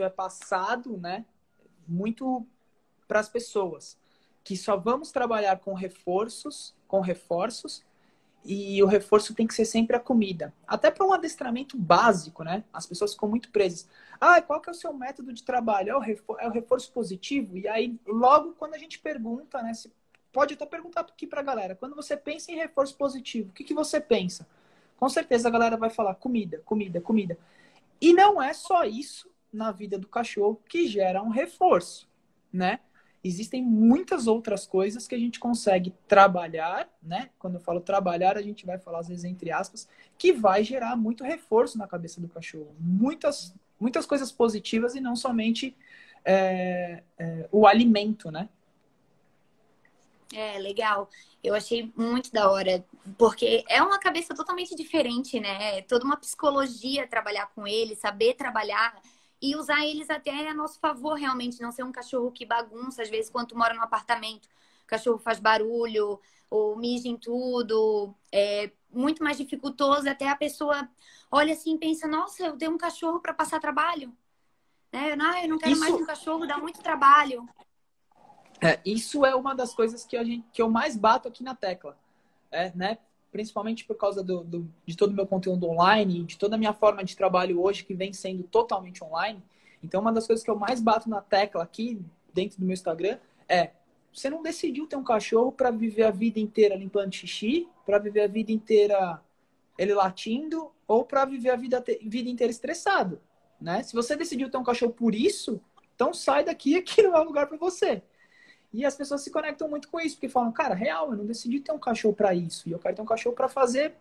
isso é passado, né, muito para as pessoas, que só vamos trabalhar com reforços, e o reforço tem que ser sempre a comida. Até para um adestramento básico, né? As pessoas ficam muito presas. Ah, qual que é o seu método de trabalho? É o reforço positivo? E aí, logo, quando a gente pergunta, né? Pode até perguntar aqui para a galera. Quando você pensa em reforço positivo, o que você pensa? Com certeza a galera vai falar comida, comida, comida. E não é só isso na vida do cachorro que gera um reforço, né? Existem muitas outras coisas que a gente consegue trabalhar, né? Quando eu falo trabalhar, a gente vai falar às vezes entre aspas, que vai gerar muito reforço na cabeça do cachorro. Muitas coisas positivas e não somente o alimento, né? É, legal. Eu achei muito da hora, porque é uma cabeça totalmente diferente, né? É toda uma psicologia trabalhar com ele, saber trabalhar... E usar eles até a nosso favor, realmente. Não ser um cachorro que bagunça, às vezes, quando tu mora num apartamento. O cachorro faz barulho, ou mija em tudo. É muito mais dificultoso. Até a pessoa olha assim e pensa, nossa, eu dei um cachorro para passar trabalho. Né? Não, eu não quero mais um cachorro, dá muito trabalho. É, isso é uma das coisas que eu mais bato aqui na tecla. É, né? Principalmente por causa de todo o meu conteúdo online, de toda a minha forma de trabalho hoje, que vem sendo totalmente online. Então, uma das coisas que eu mais bato na tecla aqui, dentro do meu Instagram, é você não decidiu ter um cachorro para viver a vida inteira limpando xixi, para viver a vida inteira ele latindo, ou para viver a vida inteira estressado, né? Se você decidiu ter um cachorro por isso, então sai daqui, aqui não é lugar para você. E as pessoas se conectam muito com isso, porque falam, cara, real, eu não decidi ter um cachorro para isso. E eu quero ter um cachorro para fazer,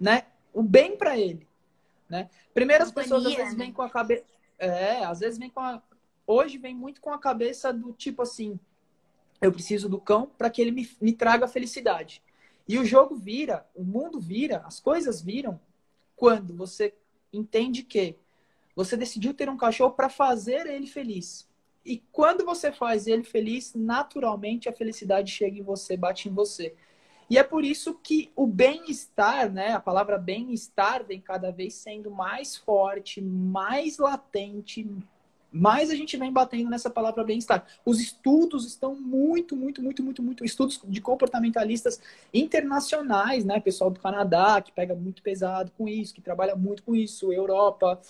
né, o bem para ele, né? Primeiro as pessoas às vezes vêm com a cabeça... Hoje vem muito com a cabeça do tipo assim, eu preciso do cão para que ele me traga felicidade. E o jogo vira, o mundo vira, as coisas viram quando você entende que você decidiu ter um cachorro para fazer ele feliz. E quando você faz ele feliz, naturalmente a felicidade chega em você, bate em você. E é por isso que o bem-estar, né? A palavra bem-estar vem cada vez sendo mais forte, mais latente, mais a gente vem batendo nessa palavra bem-estar. Os estudos estão muito, estudos de comportamentalistas internacionais, né? Pessoal do Canadá, que pega muito pesado com isso, que trabalha muito com isso, Europa...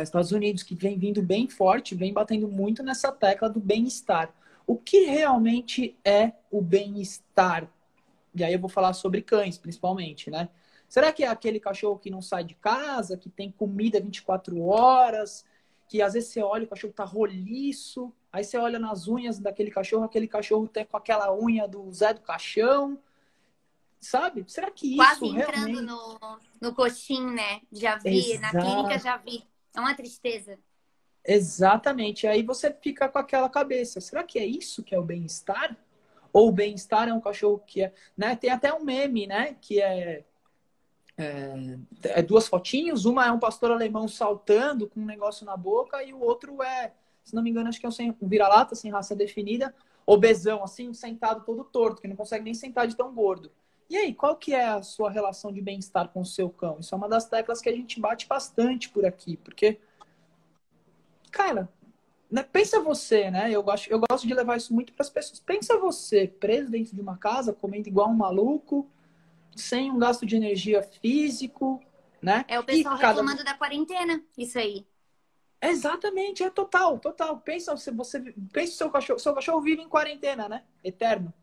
Estados Unidos, que vem vindo bem forte, vem batendo muito nessa tecla do bem-estar. O que realmente é o bem-estar? E aí eu vou falar sobre cães, principalmente, né? Será que é aquele cachorro que não sai de casa, que tem comida 24 horas, que às vezes você olha, o cachorro tá roliço, aí você olha nas unhas daquele cachorro, tá com aquela unha do Zé do Caixão, sabe? Será que isso realmente... Quase entrando no coxim, né? Já vi, exato. Na clínica já vi. É uma tristeza. Exatamente. Aí você fica com aquela cabeça. Será que é isso que é o bem-estar? Ou o bem-estar é um cachorro que é... Né? Tem até um meme, né? Que é duas fotinhos. Uma é um pastor alemão saltando com um negócio na boca. E o outro é, se não me engano, acho que é um vira-lata, sem raça definida. Obesão, assim, sentado todo torto. Que não consegue nem sentar de tão gordo. E aí, qual que é a sua relação de bem-estar com o seu cão? Isso é uma das teclas que a gente bate bastante por aqui, porque, cara, né, pensa você, né? Eu gosto de levar isso muito para as pessoas. Pensa você, preso dentro de uma casa, comendo igual um maluco, sem um gasto de energia físico, né? É o pessoal reclamando da quarentena, isso aí. Exatamente, é total. Pensa o seu cachorro vive em quarentena, né? Eterno.